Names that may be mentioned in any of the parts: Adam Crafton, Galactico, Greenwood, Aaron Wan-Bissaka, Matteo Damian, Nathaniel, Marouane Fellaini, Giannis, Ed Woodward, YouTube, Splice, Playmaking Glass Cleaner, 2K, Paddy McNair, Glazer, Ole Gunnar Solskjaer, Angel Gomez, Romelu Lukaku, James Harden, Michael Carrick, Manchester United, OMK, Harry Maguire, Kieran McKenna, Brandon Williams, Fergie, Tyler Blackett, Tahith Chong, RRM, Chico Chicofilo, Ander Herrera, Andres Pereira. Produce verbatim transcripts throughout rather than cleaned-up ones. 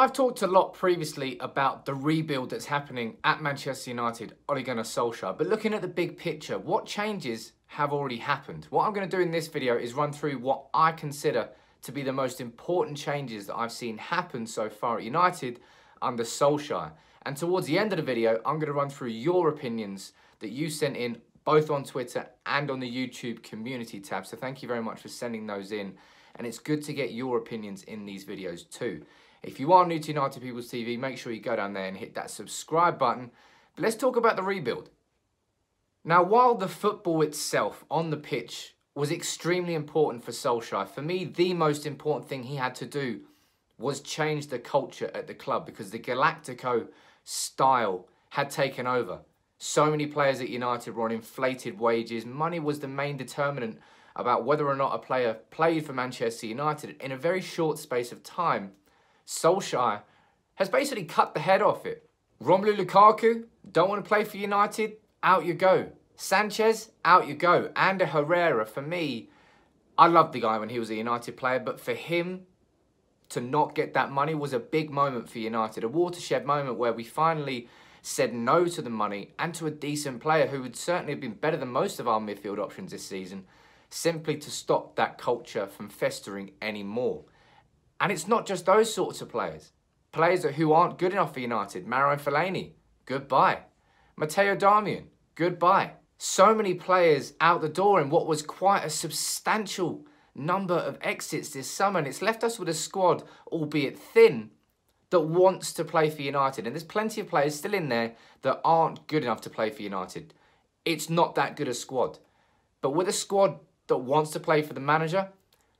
I've talked a lot previously about the rebuild that's happening at Manchester United, Ole Gunnar Solskjaer, but looking at the big picture, what changes have already happened? What I'm going to do in this video is run through what I consider to be the most important changes that I've seen happen so far at United under Solskjaer. And towards the end of the video, I'm going to run through your opinions that you sent in both on Twitter and on the YouTube community tab. So thank you very much for sending those in. And it's good to get your opinions in these videos too. If you are new to United Peoples T V, make sure you go down there and hit that subscribe button. But let's talk about the rebuild. Now, while the football itself on the pitch was extremely important for Solskjaer, for me, the most important thing he had to do was change the culture at the club, because the Galactico style had taken over. So many players at United were on inflated wages. Money was the main determinant about whether or not a player played for Manchester United. In a very short space of time, Solskjaer has basically cut the head off it. Romelu Lukaku, don't want to play for United? Out you go. Sanchez, out you go. Ander Herrera, for me, I loved the guy when he was a United player, but for him to not get that money was a big moment for United, a watershed moment where we finally said no to the money and to a decent player who would certainly have been better than most of our midfield options this season, simply to stop that culture from festering anymore. And it's not just those sorts of players. Players who aren't good enough for United. Marouane Fellaini, goodbye. Matteo Damian, goodbye. So many players out the door in what was quite a substantial number of exits this summer, and it's left us with a squad, albeit thin, that wants to play for United. And there's plenty of players still in there that aren't good enough to play for United. It's not that good a squad. But with a squad that wants to play for the manager,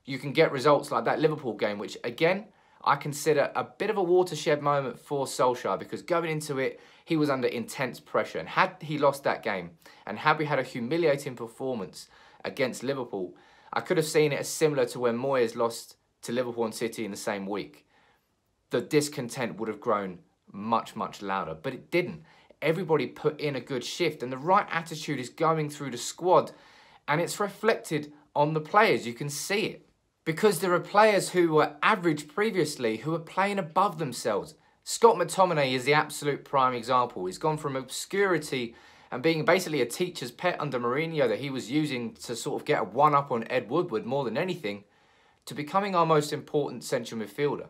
you can get results like that Liverpool game, which again, I consider a bit of a watershed moment for Solskjaer, because going into it, he was under intense pressure. And had he lost that game, and had we had a humiliating performance against Liverpool, I could have seen it as similar to when Moyes lost to Liverpool and City in the same week. The discontent would have grown much, much louder, but it didn't. Everybody put in a good shift, and the right attitude is going through the squad, and it's reflected on the players. You can see it. Because there are players who were average previously who are playing above themselves. Scott McTominay is the absolute prime example. He's gone from obscurity and being basically a teacher's pet under Mourinho that he was using to sort of get a one-up on Ed Woodward more than anything, to becoming our most important central midfielder.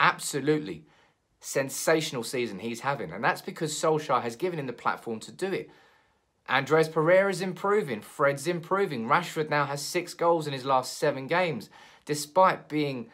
Absolutely sensational season he's having. And that's because Solskjaer has given him the platform to do it. Andres Pereira is improving, Fred's improving, Rashford now has six goals in his last seven games, despite being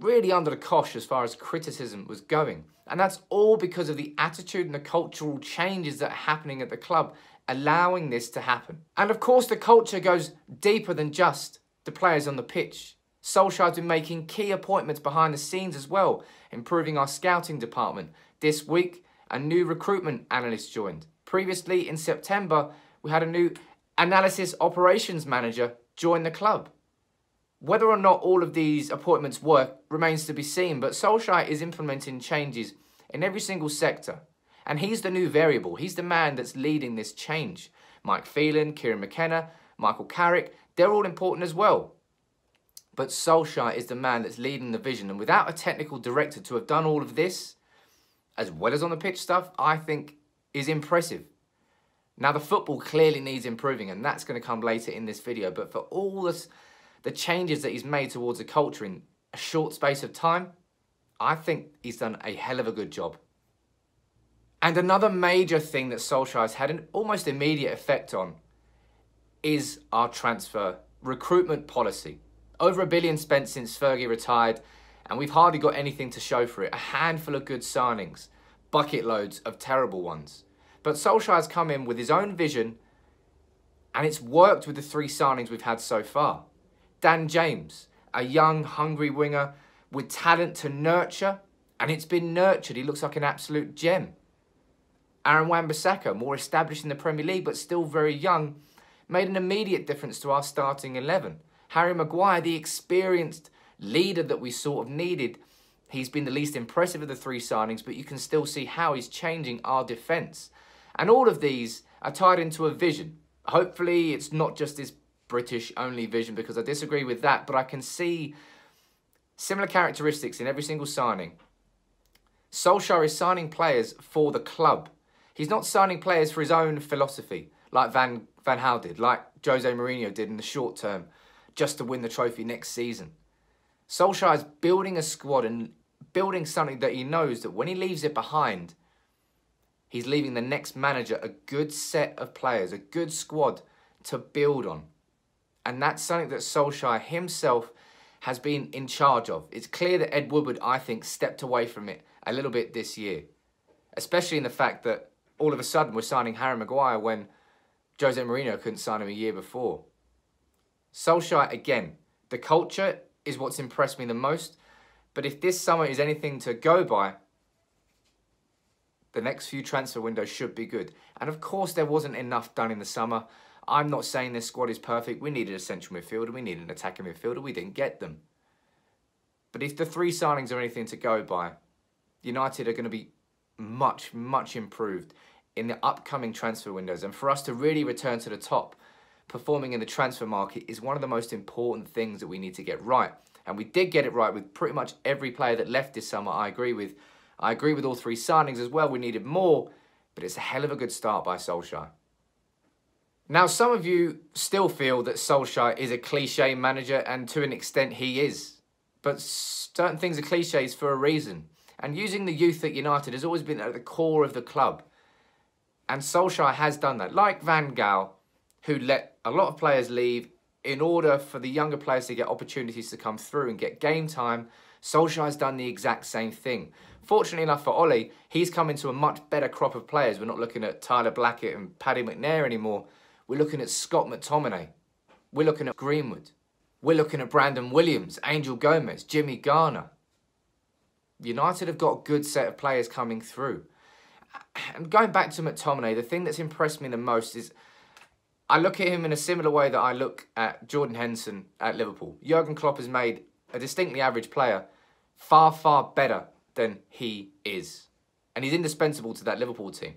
really under the cosh as far as criticism was going. And that's all because of the attitude and the cultural changes that are happening at the club, allowing this to happen. And of course the culture goes deeper than just the players on the pitch. Solskjaer has been making key appointments behind the scenes as well, improving our scouting department. This week, a new recruitment analyst joined. Previously, in September, we had a new analysis operations manager join the club. Whether or not all of these appointments work remains to be seen, but Solskjaer is implementing changes in every single sector. And he's the new variable. He's the man that's leading this change. Mike Phelan, Kieran McKenna, Michael Carrick, they're all important as well. But Solskjaer is the man that's leading the vision. And without a technical director to have done all of this, as well as on the pitch stuff, I think is impressive. Now the football clearly needs improving, and that's going to come later in this video, but for all this, the changes that he's made towards the culture in a short space of time, I think he's done a hell of a good job. And another major thing that Solskjaer's had an almost immediate effect on is our transfer recruitment policy. Over a billion spent since Fergie retired, and we've hardly got anything to show for it. A handful of good signings, bucket loads of terrible ones. But Solskjaer's come in with his own vision, and it's worked with the three signings we've had so far. Dan James, a young, hungry winger with talent to nurture, and it's been nurtured. He looks like an absolute gem. Aaron Wan-Bissaka, more established in the Premier League but still very young, made an immediate difference to our starting eleven. Harry Maguire, the experienced leader that we sort of needed, he's been the least impressive of the three signings, but you can still see how he's changing our defence. And all of these are tied into a vision. Hopefully it's not just this British-only vision, because I disagree with that, but I can see Similar characteristics in every single signing. Solskjaer is signing players for the club. He's not signing players for his own philosophy, like Van, Van Gaal did, like Jose Mourinho did in the short term, just to win the trophy next season. Solskjaer is building a squad and building something that he knows that when he leaves it behind, he's leaving the next manager a good set of players, a good squad to build on. And that's something that Solskjaer himself has been in charge of. It's clear that Ed Woodward, I think, stepped away from it a little bit this year, especially in the fact that all of a sudden we're signing Harry Maguire when Jose Mourinho couldn't sign him a year before. Solskjaer, again, the culture is what's impressed me the most. But if this summer is anything to go by, the next few transfer windows should be good. And of course, there wasn't enough done in the summer. I'm not saying this squad is perfect. We needed a central midfielder. We needed an attacking midfielder. We didn't get them. But if the three signings are anything to go by, United are going to be much, much improved in the upcoming transfer windows. And for us to really return to the top, performing in the transfer market is one of the most important things that we need to get right. And we did get it right with pretty much every player that left this summer. I agree with I agree with all three signings as well. We needed more, but it's a hell of a good start by Solskjaer. Now, some of you still feel that Solskjaer is a cliche manager, and to an extent he is. But certain things are cliches for a reason. And using the youth at United has always been at the core of the club. And Solskjaer has done that. Like Van Gaal, who let a lot of players leave in order for the younger players to get opportunities to come through and get game time, Solskjaer's done the exact same thing. Fortunately enough for Ole, he's come into a much better crop of players. We're not looking at Tyler Blackett and Paddy McNair anymore. We're looking at Scott McTominay. We're looking at Greenwood. We're looking at Brandon Williams, Angel Gomez, Jimmy Garner. United have got a good set of players coming through. And going back to McTominay, the thing that's impressed me the most is I look at him in a similar way that I look at Jordan Henderson at Liverpool. Jurgen Klopp has made a distinctly average player far, far better than he is. And he's indispensable to that Liverpool team.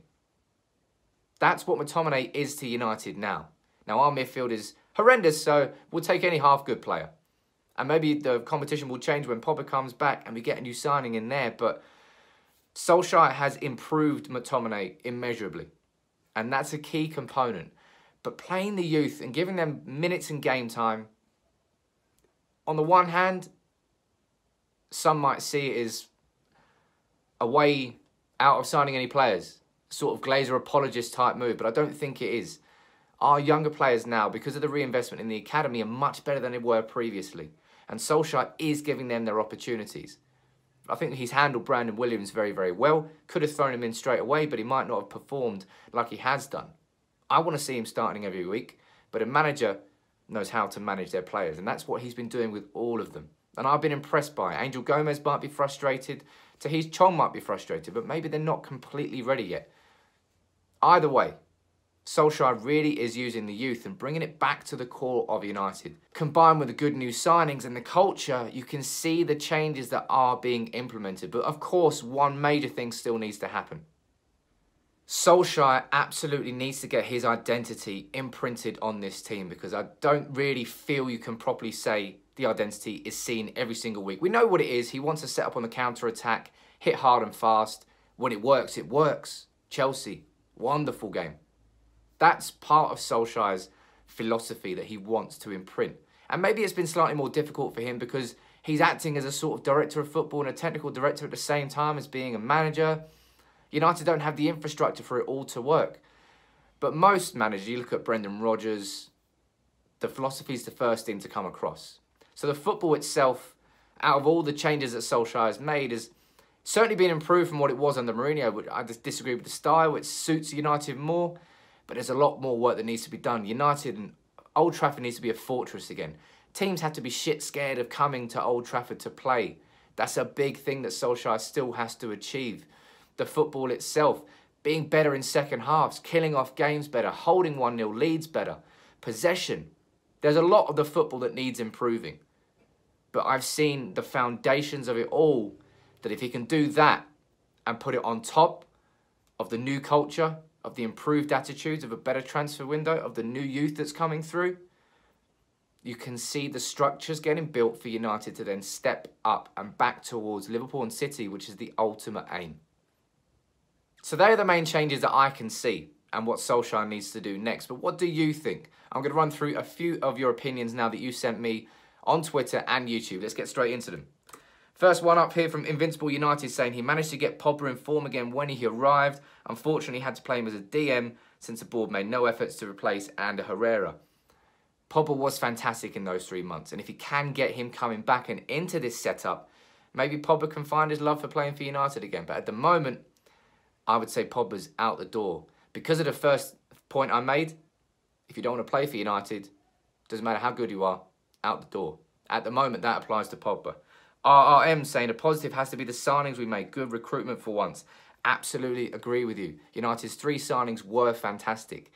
That's what McTominay is to United now. Now, our midfield is horrendous, so we'll take any half-good player. And maybe the competition will change when Pogba comes back and we get a new signing in there, but Solskjaer has improved McTominay immeasurably. And that's a key component. But playing the youth and giving them minutes and game time, on the one hand, some might see it as a way out of signing any players, sort of Glazer apologist type move, but I don't think it is. Our younger players now, because of the reinvestment in the academy, are much better than they were previously. And Solskjaer is giving them their opportunities. I think he's handled Brandon Williams very, very well. Could have thrown him in straight away, but he might not have performed like he has done. I want to see him starting every week, but a manager knows how to manage their players, and that's what he's been doing with all of them. And I've been impressed by it. Angel Gomez might be frustrated, Tahith Chong might be frustrated, but maybe they're not completely ready yet. Either way, Solskjaer really is using the youth and bringing it back to the core of United. Combined with the good new signings and the culture, you can see the changes that are being implemented. But of course, one major thing still needs to happen. Solskjaer absolutely needs to get his identity imprinted on this team, because I don't really feel you can properly say the identity is seen every single week. We know what it is. He wants to set up on the counter-attack, hit hard and fast. When it works, it works. Chelsea, wonderful game. That's part of Solskjaer's philosophy that he wants to imprint. And maybe it's been slightly more difficult for him because he's acting as a sort of director of football and a technical director at the same time as being a manager. United don't have the infrastructure for it all to work. But most managers, you look at Brendan Rodgers, the philosophy is the first thing to come across. So the football itself, out of all the changes that Solskjaer has made, has certainly been improved from what it was under Mourinho. But I just disagree with the style. It suits United more, but there's a lot more work that needs to be done. United and Old Trafford needs to be a fortress again. Teams have to be shit scared of coming to Old Trafford to play. That's a big thing that Solskjaer still has to achieve. The football itself, being better in second halves, killing off games better, holding one nil leads better, possession. There's a lot of the football that needs improving. But I've seen the foundations of it all, that if he can do that and put it on top of the new culture, of the improved attitudes, of a better transfer window, of the new youth that's coming through, You can see the structures getting built for United to then step up and back towards Liverpool and City, which is the ultimate aim. So they are the main changes that I can see and what Solskjaer needs to do next. But what do you think? I'm going to run through a few of your opinions now that you sent me on Twitter and YouTube. Let's get straight into them. First one up here from Invincible United, saying he managed to get Pogba in form again when he arrived. Unfortunately, had to play him as a D M since the board made no efforts to replace Ander Herrera. Pogba was fantastic in those three months. And if he can get him coming back and into this setup, maybe Pogba can find his love for playing for United again. But at the moment, I would say Pogba's out the door. Because of the first point I made, if you don't want to play for United, doesn't matter how good you are, out the door. At the moment, that applies to Pogba. R R M saying the positive has to be the signings we made. Good recruitment for once. Absolutely agree with you. United's three signings were fantastic.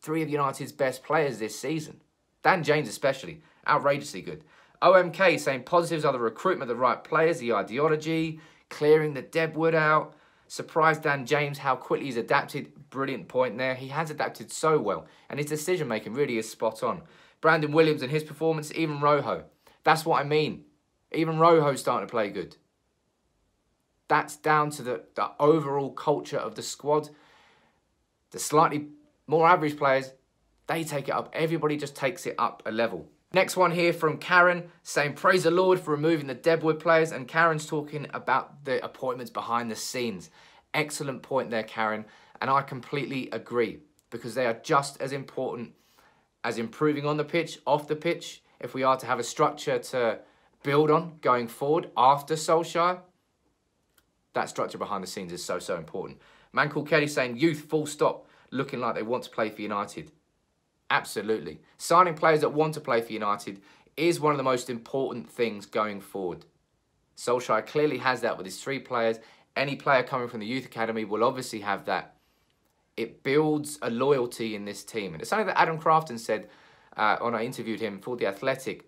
Three of United's best players this season. Dan James especially. Outrageously good. O M K saying positives are the recruitment of the right players, the ideology, clearing the deadwood out. Surprised Dan James how quickly he's adapted. Brilliant point there. He has adapted so well. And his decision making really is spot on. Brandon Williams and his performance, even Rojo. That's what I mean. Even Rojo's starting to play good. That's down to the, the overall culture of the squad. The slightly more average players, they take it up. Everybody just takes it up a level. Next one here from Karen, saying praise the Lord for removing the deadwood players. And Karen's talking about the appointments behind the scenes. Excellent point there, Karen. And I completely agree, because they are just as important as improving on the pitch, off the pitch. If we are to have a structure to build on going forward after Solskjaer, that structure behind the scenes is so, so important. Man called Kelly saying youth, full stop, looking like they want to play for United. Absolutely. Signing players that want to play for United is one of the most important things going forward. Solskjaer clearly has that with his three players. Any player coming from the youth academy will obviously have that. It builds a loyalty in this team. And it's something that Adam Crafton said uh, when I interviewed him for The Athletic,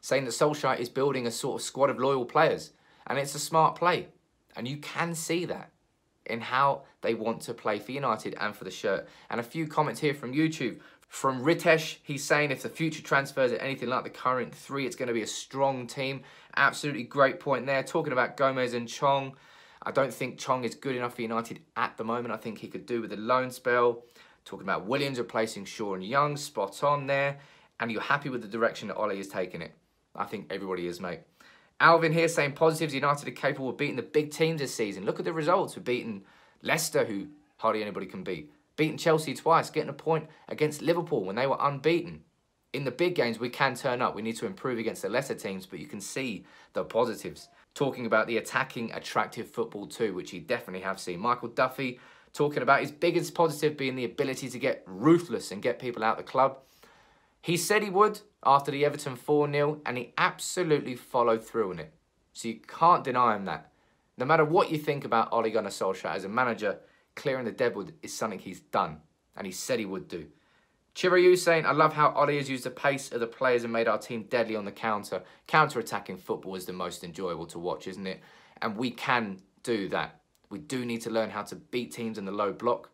saying that Solskjaer is building a sort of squad of loyal players. And it's a smart play. And you can see that in how they want to play for United and for the shirt. And a few comments here from YouTube. From Ritesh, he's saying if the future transfers are anything like the current three, it's going to be a strong team. Absolutely great point there. Talking about Gomez and Chong. I don't think Chong is good enough for United at the moment. I think he could do with a loan spell. Talking about Williams replacing Shaw and Young. Spot on there. And you're happy with the direction that Ole is taking it. I think everybody is, mate. Alvin here saying positives. United are capable of beating the big teams this season. Look at the results. We've beaten Leicester, who hardly anybody can beat. Beaten Chelsea twice. Getting a point against Liverpool when they were unbeaten. In the big games, we can turn up. We need to improve against the lesser teams, but you can see the positives. Talking about the attacking, attractive football too, which you definitely have seen. Michael Duffy talking about his biggest positive being the ability to get ruthless and get people out of the club. He said he would after the Everton four nil, and he absolutely followed through on it. So you can't deny him that. No matter what you think about Ole Gunnar Solskjaer as a manager, clearing the deadwood is something he's done, and he said he would do. Chiryu saying, I love how Ole has used the pace of the players and made our team deadly on the counter. Counter-attacking football is the most enjoyable to watch, isn't it? And we can do that. We do need to learn how to beat teams in the low block.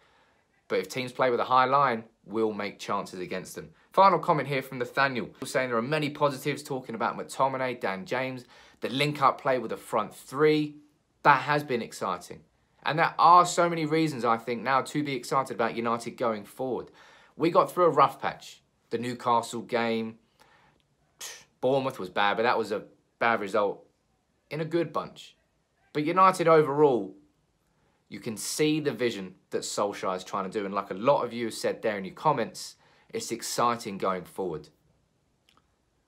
But if teams play with a high line, we'll make chances against them. Final comment here from Nathaniel, saying there are many positives, talking about McTominay, Dan James, the link-up play with the front three. That has been exciting. And there are so many reasons, I think, now to be excited about United going forward. We got through a rough patch. The Newcastle game. Bournemouth was bad, but that was a bad result in a good bunch. But United overall, you can see the vision that Solskjaer is trying to do. And like a lot of you have said there in your comments, it's exciting going forward.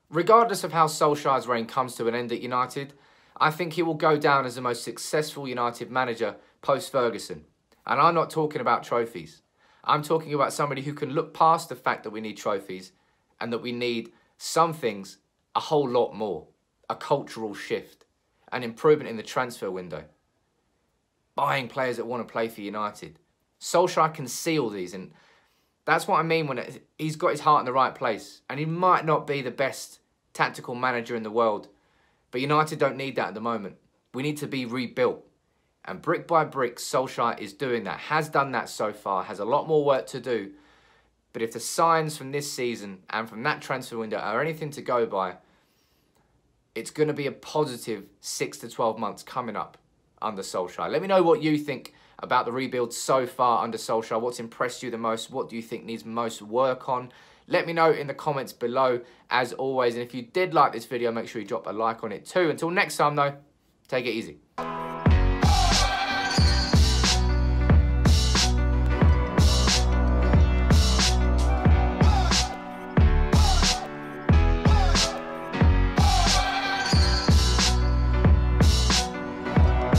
Regardless of how Solskjaer's reign comes to an end at United, I think he will go down as the most successful United manager post-Ferguson. And I'm not talking about trophies. I'm talking about somebody who can look past the fact that we need trophies and that we need some things a whole lot more. A cultural shift. An improvement in the transfer window. Buying players that want to play for United. Solskjaer can see all these, and that's what I mean when it, he's got his heart in the right place. And he might not be the best tactical manager in the world, but United don't need that at the moment. We need to be rebuilt. And brick by brick, Solskjaer is doing that, has done that so far, has a lot more work to do. But if the signs from this season and from that transfer window are anything to go by, it's going to be a positive six to twelve months coming up under Solskjaer. Let me know what you think about the rebuild so far under Solskjaer. What's impressed you the most? What do you think needs most work on? Let me know in the comments below, as always. And if you did like this video, make sure you drop a like on it too. Until next time, though, take it easy.